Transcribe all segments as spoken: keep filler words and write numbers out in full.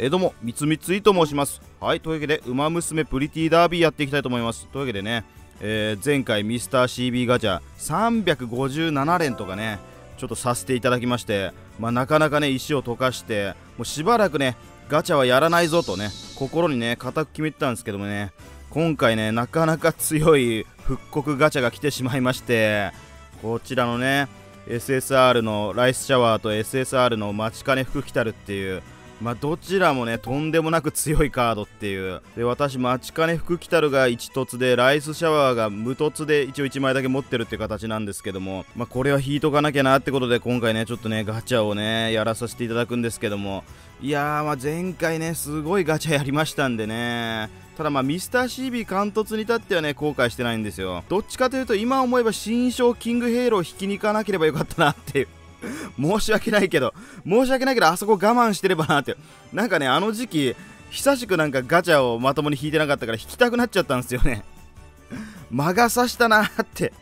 えどうも、みつみついと申します。はい、というわけで、ウマ娘プリティダービーやっていきたいと思います。というわけでね、えー、前回ミスター シービー ガチャさんびゃくごじゅうななれんとかね、ちょっとさせていただきまして、まあ、なかなかね、石を溶かして、もうしばらくね、ガチャはやらないぞとね、心にね、固く決めてたんですけどもね、今回ね、なかなか強い復刻ガチャが来てしまいまして、こちらのね、エスエスアール のライスシャワーと エスエスアール の待ちかね服来たるっていう、まあどちらもね、とんでもなく強いカードっていう。で、私、待ちかね服来たるがいち凸で、ライスシャワーが無凸で一応いちまいだけ持ってるっていう形なんですけども、まあこれは引いとかなきゃなってことで、今回ね、ちょっとね、ガチャをね、やらさせていただくんですけども、いやー、まあ前回ね、すごいガチャやりましたんでね、ただまあミスター シービー 貫突に至ってはね、後悔してないんですよ。どっちかというと、今思えば新章キングヘイロー引きに行かなければよかったなっていう。申し訳ないけど、申し訳ないけど、あそこ我慢してればなって。なんかね、あの時期、久しくなんかガチャをまともに引いてなかったから、引きたくなっちゃったんですよね。魔が差したなーって。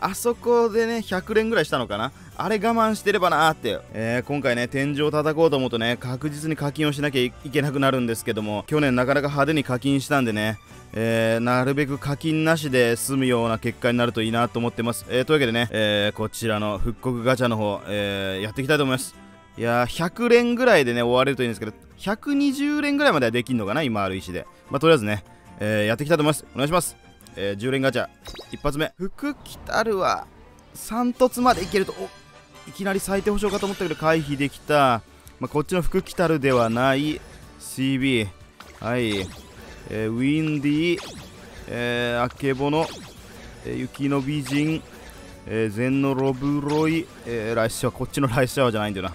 あそこでね、ひゃくれんぐらいしたのかな。あれ我慢してればなーって。えー、今回ね、天井を叩こうと思うとね、確実に課金をしなきゃいけなくなるんですけども、去年なかなか派手に課金したんでね、えー、なるべく課金なしで済むような結果になるといいなと思ってます。えー、というわけでね、えー、こちらの復刻ガチャの方、えー、やっていきたいと思います。いやー、ひゃくれんぐらいでね、終われるといいんですけど、ひゃくにじゅうれんぐらいまではできんのかな、今ある石で。まあ、とりあえずね、えー、やっていきたいと思います。お願いします。えー、じゅうれんガチャ、一発目。福来たるは、さん凸までいけると、おいきなり最低保証かと思ったけど、回避できた。まあ、こっちの福来たるではない、シービー。はい。えー、ウィンディー、えー、あけぼの、えー、雪の美人、えー、ゼンノロブロイ、えー、ライスシャワー、こっちのライスシャワーじゃないんだよな。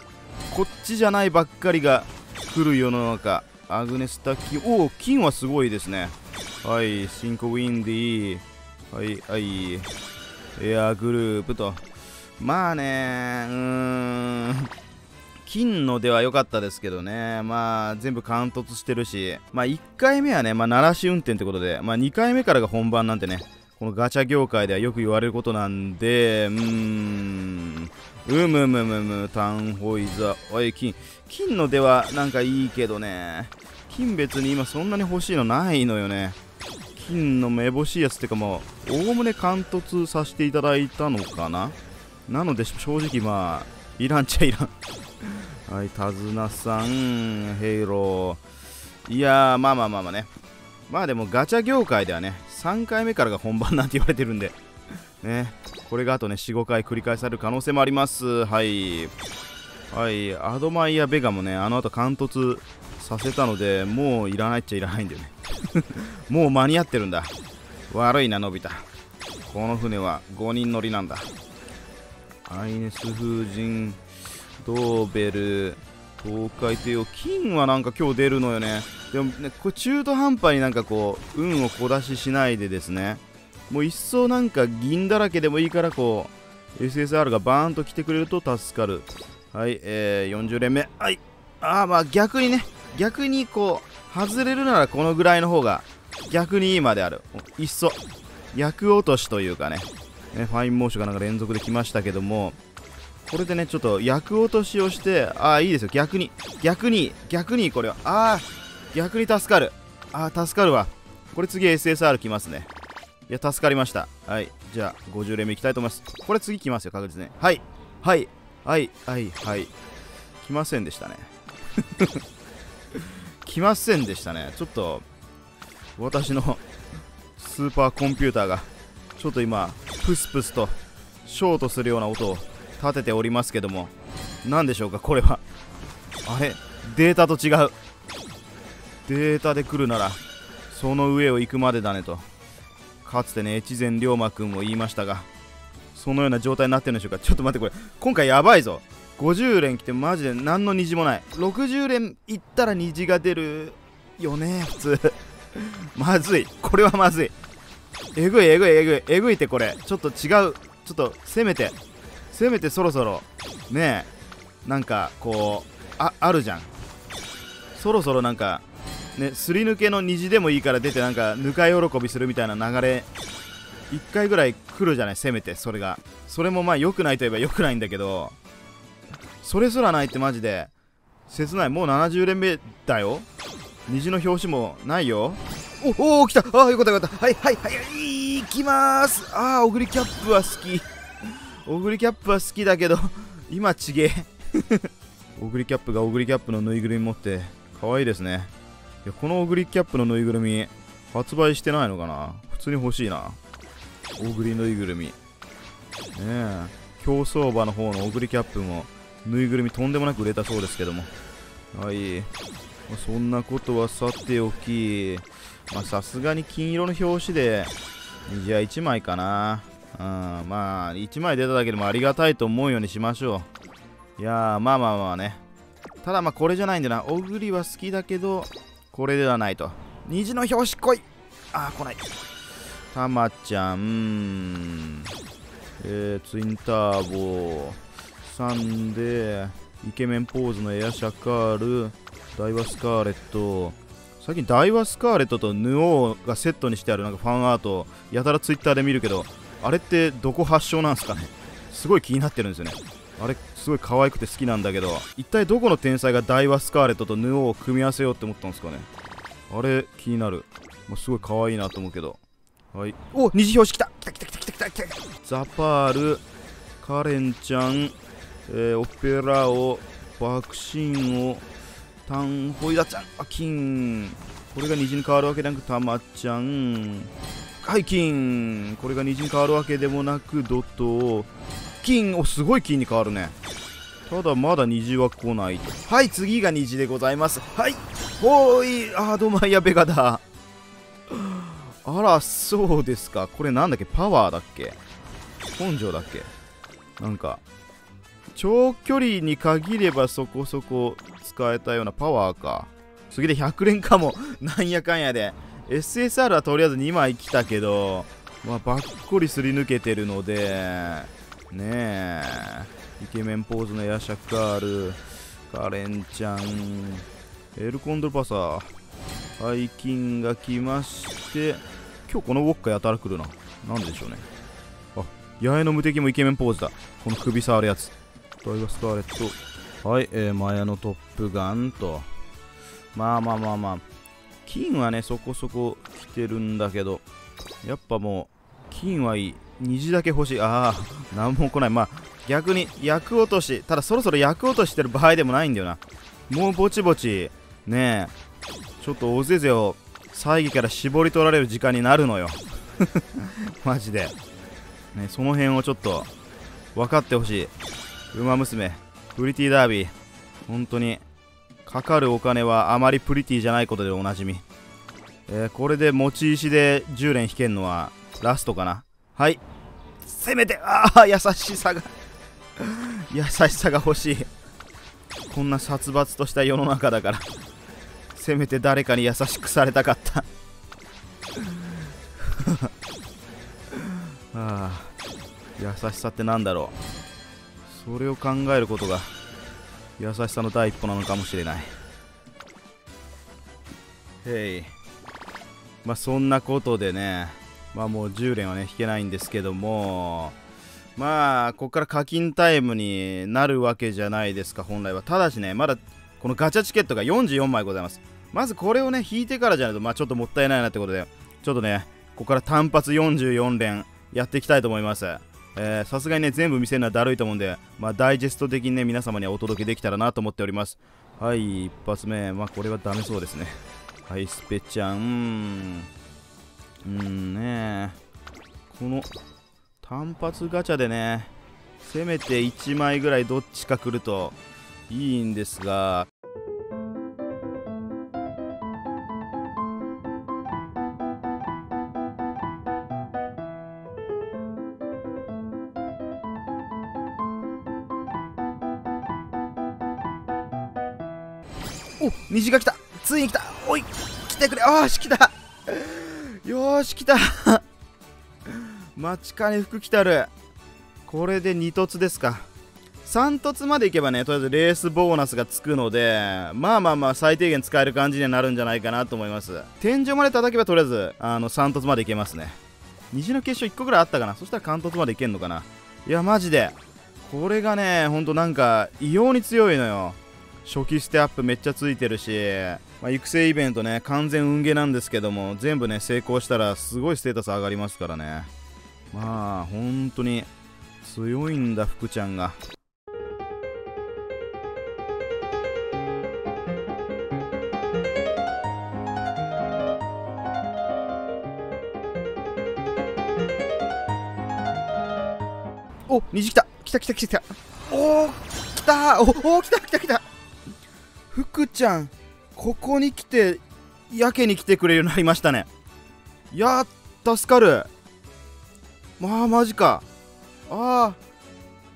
こっちじゃないばっかりが来る世の中。アグネスタキ、おお、金はすごいですね。はい、シンコウィンディー、はい、はい、エアグループと。まあねー、うーん。金のでは良かったですけどね、まあ全部貫突してるし、まあいっかいめはね、まあ、鳴らし運転ってことで、まあにかいめからが本番なんてね、このガチャ業界ではよく言われることなんで、うーん、うむむむむ、タンホイザ、おい、金、金のではなんかいいけどね、金別に今そんなに欲しいのないのよね、金のめぼしいやつってか、まあ、おおむね貫突させていただいたのかな、なので正直まあ、いらんちゃいらん。はい、手綱さん、ヘイロー。いやー、まあまあまあまあね。まあでもガチャ業界ではね、さんかいめからが本番なんて言われてるんで、ね、これがあとね、よん、ごかい繰り返される可能性もあります。はい。はい、アドマイヤ・ベガもね、あの後貫突させたので、もういらないっちゃいらないんだよね。もう間に合ってるんだ。悪いな、のび太。この船はごにん乗りなんだ。アイネス風神、ドーベル、東海帝王、金はなんか今日出るのよね。でもね、これ中途半端になんかこう、運を小出ししないでですね、もう一層なんか銀だらけでもいいからこう、エスエスアール がバーンと来てくれると助かる。はい、えー、よんじゅうれんめ。はい。ああ、まあ逆にね、逆にこう、外れるならこのぐらいの方が逆にいいまである。一層、厄落としというかね。ね、ファインモーションがなんか連続できましたけども、これでね、ちょっと厄落としをして、ああ、いいですよ、逆に、逆に、逆に、これは、ああ、逆に助かる、ああ、助かるわ、これ次 エスエスアール 来ますね。いや、助かりました。はい、じゃあ、ごじゅうれんめいきたいと思います。これ次来ますよ、確実に。はい、はい、はい、はい、はい、来ませんでしたね。来ませんでしたね、ちょっと、私のスーパーコンピューターが、ちょっと今、プスプスとショートするような音を立てておりますけども、何でしょうかこれは。あれ、データと違う。データで来るならその上を行くまでだねと、かつてね、越前龍馬くんも言いましたが、そのような状態になってるんでしょうか。ちょっと待って、これ今回やばいぞ。ごじゅうれん来てマジで何の虹もない。ろくじゅうれん行ったら虹が出るよね普通。まずい、これはまずい。えぐいえぐいえぐいえぐいって、これちょっと違う。ちょっとせめてせめてそろそろねえ、なんかこう あ, あるじゃん。そろそろなんかね、すり抜けの虹でもいいから出て、なんかぬか喜びするみたいな流れいっかいぐらい来るじゃない、せめて。それがそれもまあ良くないといえば良くないんだけど、それすらないってマジで切ない。もうななじゅうれんめだよ。虹の表紙もないよ。おおー、来た。ああ、よかったよかった。はいはいはい、行きまーす。ああ、オグリキャップは好き。オグリキャップは好きだけど、今ちげえ。オグリキャップがオグリキャップのぬいぐるみ持って、かわいいですね。いや、このオグリキャップのぬいぐるみ、発売してないのかな。普通に欲しいな。オグリぬいぐるみ。ねえ、競走馬の方のオグリキャップも、ぬいぐるみとんでもなく売れたそうですけども。はい。そんなことはさておき、まあさすがに金色の表紙で、じゃあいちまいかな。うん、まあいちまい出ただけでもありがたいと思うようにしましょう。いやー、まあまあまあね。ただまあこれじゃないんだな。おぐりは好きだけど、これではないと。虹の表紙来い。あー、来ない。たまちゃん。えー、ツインターボ。さんで、イケメンポーズのエアシャカール。ダイワスカーレット。最近ダイワスカーレットとヌオーがセットにしてあるなんかファンアート、やたらツイッターで見るけど、あれってどこ発祥なんですかね。すごい気になってるんですよね。あれすごい可愛くて好きなんだけど、一体どこの天才がダイワスカーレットとヌオーを組み合わせようって思ったんですかね。あれ気になる。もうすごい可愛いなと思うけど。はい、お、虹表紙来た来た来た来た来た来た。ザパール、カレンちゃん、えー、オペラを、バクシンを、タンホイダちゃん、あ、金。これが虹に変わるわけでなく、たまちゃん。はい、金。これが虹に変わるわけでもなく、ドット。金。お、すごい金に変わるね。ただ、まだ虹は来ない。はい、次が虹でございます。はい。おーい。あー、ドマイヤベガだ。あら、そうですか。これなんだっけ、パワーだっけ、根性だっけ。なんか、長距離に限ればそこそこ使えたようなパワーか。次でひゃくれんかも。なんやかんやで エスエスアール はとりあえずにまい来たけど、まあ、ばっこりすり抜けてるのでねえ。イケメンポーズのエアシャカール、カレンちゃん、エルコンドルパサー、ハイキンが来まして、今日このウォッカやたら来るな。なんでしょうね。あ、八重の無敵もイケメンポーズだ。この首触るやつ。ダイワスカーレット。はい、えー、マヤのトップガンと。まあまあまあまあ。金はね、そこそこ来てるんだけど、やっぱもう、金はいい。虹だけ欲しい。ああ、なんも来ない。まあ、逆に、厄落とし。ただ、そろそろ厄落としてる場合でもないんだよな。もうぼちぼち、ねえ、ちょっとおぜぜを、猜疑から絞り取られる時間になるのよ。マジで。ね、その辺をちょっと、分かってほしい。ウマ娘、プリティダービー、本当に、かかるお金はあまりプリティじゃないことでおなじみ。えー、これで持ち石でじゅうれん引けんのはラストかな。はい。せめて、ああ、優しさが、優しさが欲しい。こんな殺伐とした世の中だから、せめて誰かに優しくされたかった。ああ、優しさってなんだろう。それを考えることが優しさの第一歩なのかもしれない。へい。まあそんなことでね、まあもうじゅうれんはね、引けないんですけども、まあここから課金タイムになるわけじゃないですか、本来は。ただしね、まだこのガチャチケットがよんじゅうよんまいございます。まずこれをね、引いてからじゃないと、まあちょっともったいないなってことで、ちょっとね、ここから単発よんじゅうよんれんやっていきたいと思います。さすがにね、全部見せるのはだるいと思うんで、まあ、ダイジェスト的にね、皆様にはお届けできたらなと思っております。はい、一発目。まあ、これはダメそうですね。はい、スペちゃん。うんね、この単発ガチャでね、せめていちまいぐらいどっちか来るといいんですが、お、虹が来た。ついに来た。おい、来てくれ。よーし、来た。よーし、来た。待ちかね服来たる。これでに凸ですか。さん凸までいけばね、とりあえずレースボーナスがつくので、まあまあまあ最低限使える感じにはなるんじゃないかなと思います。天井まで叩けばとりあえずあのさん凸までいけますね。虹の結晶いっこぐらいあったかな。そしたら関凸までいけんのかな。いやマジでこれがね、ほんとなんか異様に強いのよ。初期ステアップめっちゃついてるし、まあ、育成イベントね、完全運ゲーなんですけども、全部ね、成功したらすごいステータス上がりますからね。まあ、本当に強いんだ、福ちゃんが。お、虹来た来た来た来たおー来たおお来た来た来た福ちゃん、ここに来てやけに来てくれるようになりましたね。いやー助かる。まあマジか。あー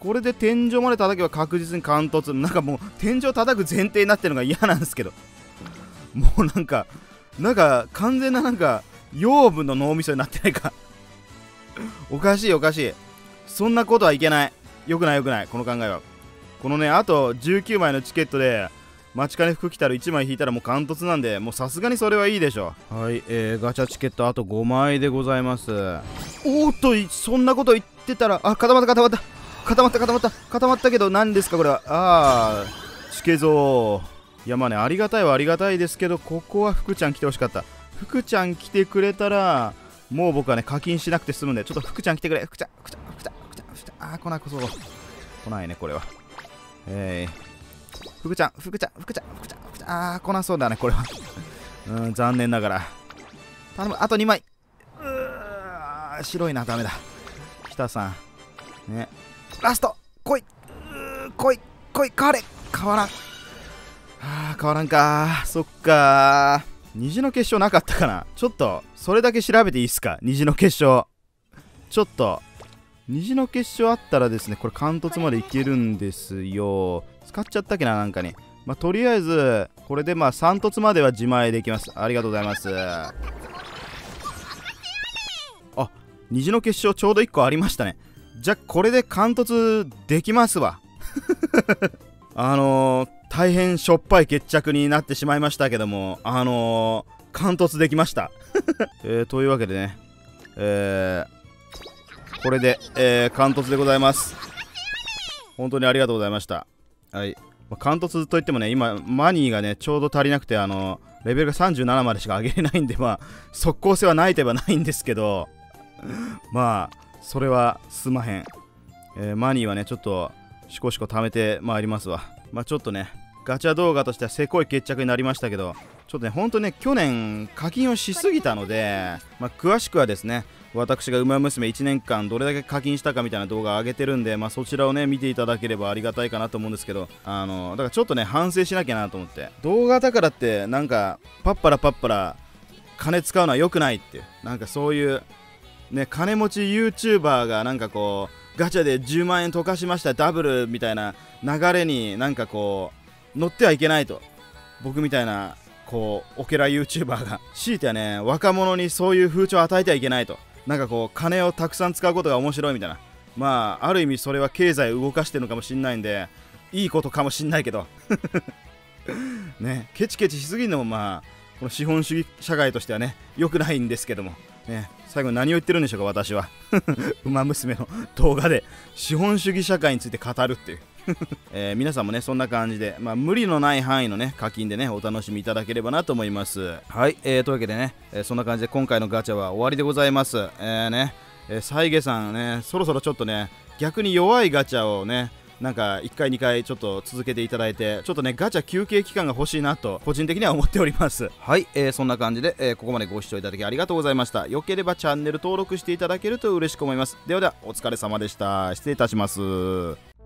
これで天井まで叩けば確実に貫突。なんかもう天井叩く前提になってるのが嫌なんですけど、もうなんかなんか完全ななんか養分の脳みそになってないかおかしいおかしい。そんなことはいけない。よくないよくないこの考えは。このね、あとじゅうきゅうまいのチケットでマチカネ福来たらいちまい引いたらもう貫突なんで、もうさすがにそれはいいでしょ。はい、えー、ガチャチケットあとごまいでございます。おーっと、そんなこと言ってたら、あ、固まった固まった固まった固まった固まったけど、何ですかこれは。あーチケゾー。いやまあね、ありがたいはありがたいですけど、ここは福ちゃん来てほしかった。福ちゃん来てくれたらもう僕はね課金しなくて済むんで、ちょっと福ちゃん来てくれ。福ちゃん福ちゃん福ちゃん福ちゃん福ちゃんあー来ないこそ来ないねこれは。えー、福ちゃん、福ちゃん、福ちゃん、福ちゃん、福ちゃん、あー、来なそうだね、これは。うん、残念ながら。頼む、あとにまい。うー、白いな、ダメだ。北さん。ね。ラスト、来い。うー、来い、来い、変われ。変わらん。あー、変わらんか。そっか。虹の結晶なかったかな。ちょっと、それだけ調べていいっすか。虹の結晶。ちょっと。虹の結晶あったらですね、これ貫突までいけるんですよ。使っちゃったっけな、なんかね。まあ、とりあえず、これでまあさん凸までは自前できます。ありがとうございます。あ、虹の結晶ちょうどいっこありましたね。じゃあ、これで貫突できますわ。あのー、大変しょっぱい決着になってしまいましたけども、あのー、貫突できました。えー、というわけでね、えー、これで、えー、貫突でございます。本当にありがとうございました。はい。まあ、貫突といってもね、今、マニーがね、ちょうど足りなくて、あの、レベルがさんじゅうななまでしか上げれないんで、まあ、即効性はないといえばないんですけど、まあ、それはすまへん。えー、マニーはね、ちょっと、しこしこ貯めてまいりますわ。まあ、ちょっとね、ガチャ動画としてはせこい決着になりましたけど、ちょっとね、ほんとね、去年、課金をしすぎたので、まあ、詳しくはですね、私がウマ娘いちねんかんどれだけ課金したかみたいな動画を上げてるんで、まあ、そちらをね見ていただければありがたいかなと思うんですけど、あのだからちょっとね反省しなきゃなと思って、動画だからってなんかパッパラパッパラ金使うのは良くないって、なんかそういうね金持ち YouTuber がなんかこうガチャでじゅうまんえん溶かしましたダブルみたいな流れになんかこう乗ってはいけないと、僕みたいなこうオケラ YouTuber が強いてはね若者にそういう風潮を与えてはいけないと。なんかこう金をたくさん使うことが面白いみたいな、まあある意味それは経済を動かしてるのかもしんないんでいいことかもしんないけどねケチケチしすぎるのもまあこの資本主義社会としてはね良くないんですけどもね、最後に何を言ってるんでしょうか私はウマ娘の動画で資本主義社会について語るっていうえー、皆さんもねそんな感じで、まあ、無理のない範囲のね課金でねお楽しみいただければなと思います。はい、えー、というわけでね、えー、そんな感じで今回のガチャは終わりでございます。えーねえー、サイゲさんねそろそろちょっとね逆に弱いガチャをねなんかいっかいにかいちょっと続けていただいて、ちょっとねガチャ休憩期間が欲しいなと個人的には思っております。はい、えー、そんな感じで、えー、ここまでご視聴いただきありがとうございました。よければチャンネル登録していただけると嬉しく思います。ではではお疲れ様でした。失礼いたします。